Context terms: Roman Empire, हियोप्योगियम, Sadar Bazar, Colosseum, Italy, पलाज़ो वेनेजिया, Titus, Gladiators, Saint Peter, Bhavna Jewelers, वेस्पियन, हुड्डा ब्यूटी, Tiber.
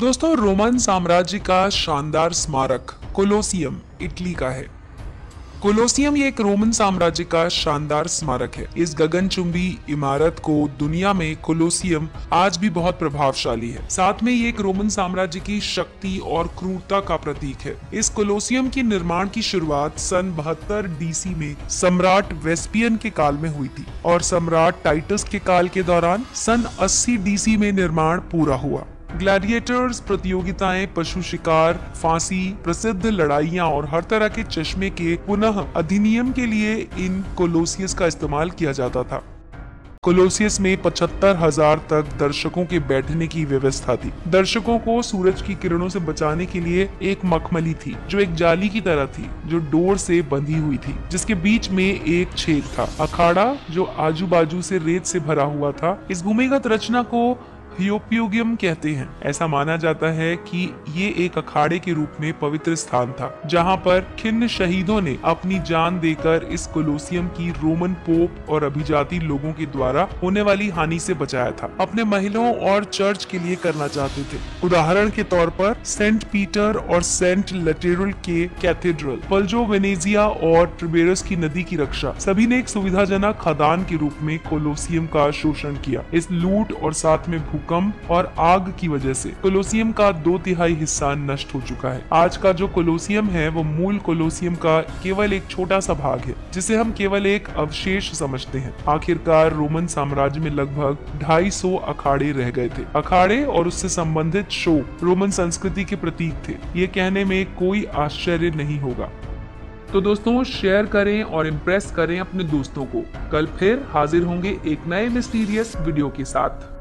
दोस्तों, रोमन साम्राज्य का शानदार स्मारक कोलोसियम इटली का है। कोलोसियम ये एक रोमन साम्राज्य का शानदार स्मारक है। इस गगनचुंबी इमारत को दुनिया में कोलोसियम आज भी बहुत प्रभावशाली है। साथ में ये एक रोमन साम्राज्य की शक्ति और क्रूरता का प्रतीक है। इस कोलोसियम के निर्माण की शुरुआत सन 72 डीसी में सम्राट वेस्पियन के काल में हुई थी और सम्राट टाइटस के काल के दौरान सन 80 डीसी में निर्माण पूरा हुआ। ग्लैडिएटर्स प्रतियोगिताएं, पशु शिकार, फांसी, प्रसिद्ध लड़ाइयां और हर तरह के चश्मे के पुनः अधिनियम के लिए इन कोलोसियस का इस्तेमाल किया जाता था। कोलोसियस में 75,000 तक दर्शकों के बैठने की व्यवस्था थी। दर्शकों को सूरज की किरणों से बचाने के लिए एक मखमली थी जो एक जाली की तरह थी जो डोर से बंधी हुई थी, जिसके बीच में एक छेद था। अखाड़ा जो आजू बाजू से रेत से भरा हुआ था। इस भूमिगत रचना को हियोप्योगियम कहते हैं। ऐसा माना जाता है कि ये एक अखाड़े के रूप में पवित्र स्थान था जहां पर खिन्न शहीदों ने अपनी जान देकर इस कोलोसियम की रोमन पोप और अभिजाती लोगों के द्वारा होने वाली हानि से बचाया था। अपने महलों और चर्च के लिए करना चाहते थे। उदाहरण के तौर पर सेंट पीटर और सेंट लेटेरन के कैथेड्रल, पलाज़ो वेनेजिया और ट्रिबेरस की नदी की रक्षा, सभी ने एक सुविधाजनक खदान के रूप में कोलोसियम का शोषण किया। इस लूट और साथ में कम और आग की वजह से कोलोसियम का 2/3 हिस्सा नष्ट हो चुका है। आज का जो कोलोसियम है वो मूल कोलोसियम का केवल एक छोटा सा भाग है जिसे हम केवल एक अवशेष समझते हैं। आखिरकार रोमन साम्राज्य में लगभग 250 अखाड़े रह गए थे। अखाड़े और उससे संबंधित शो रोमन संस्कृति के प्रतीक थे। ये कहने में कोई आश्चर्य नहीं होगा। तो दोस्तों, शेयर करें और इम्प्रेस करें अपने दोस्तों को। कल फिर हाजिर होंगे एक नए मिस्टीरियस वीडियो के साथ।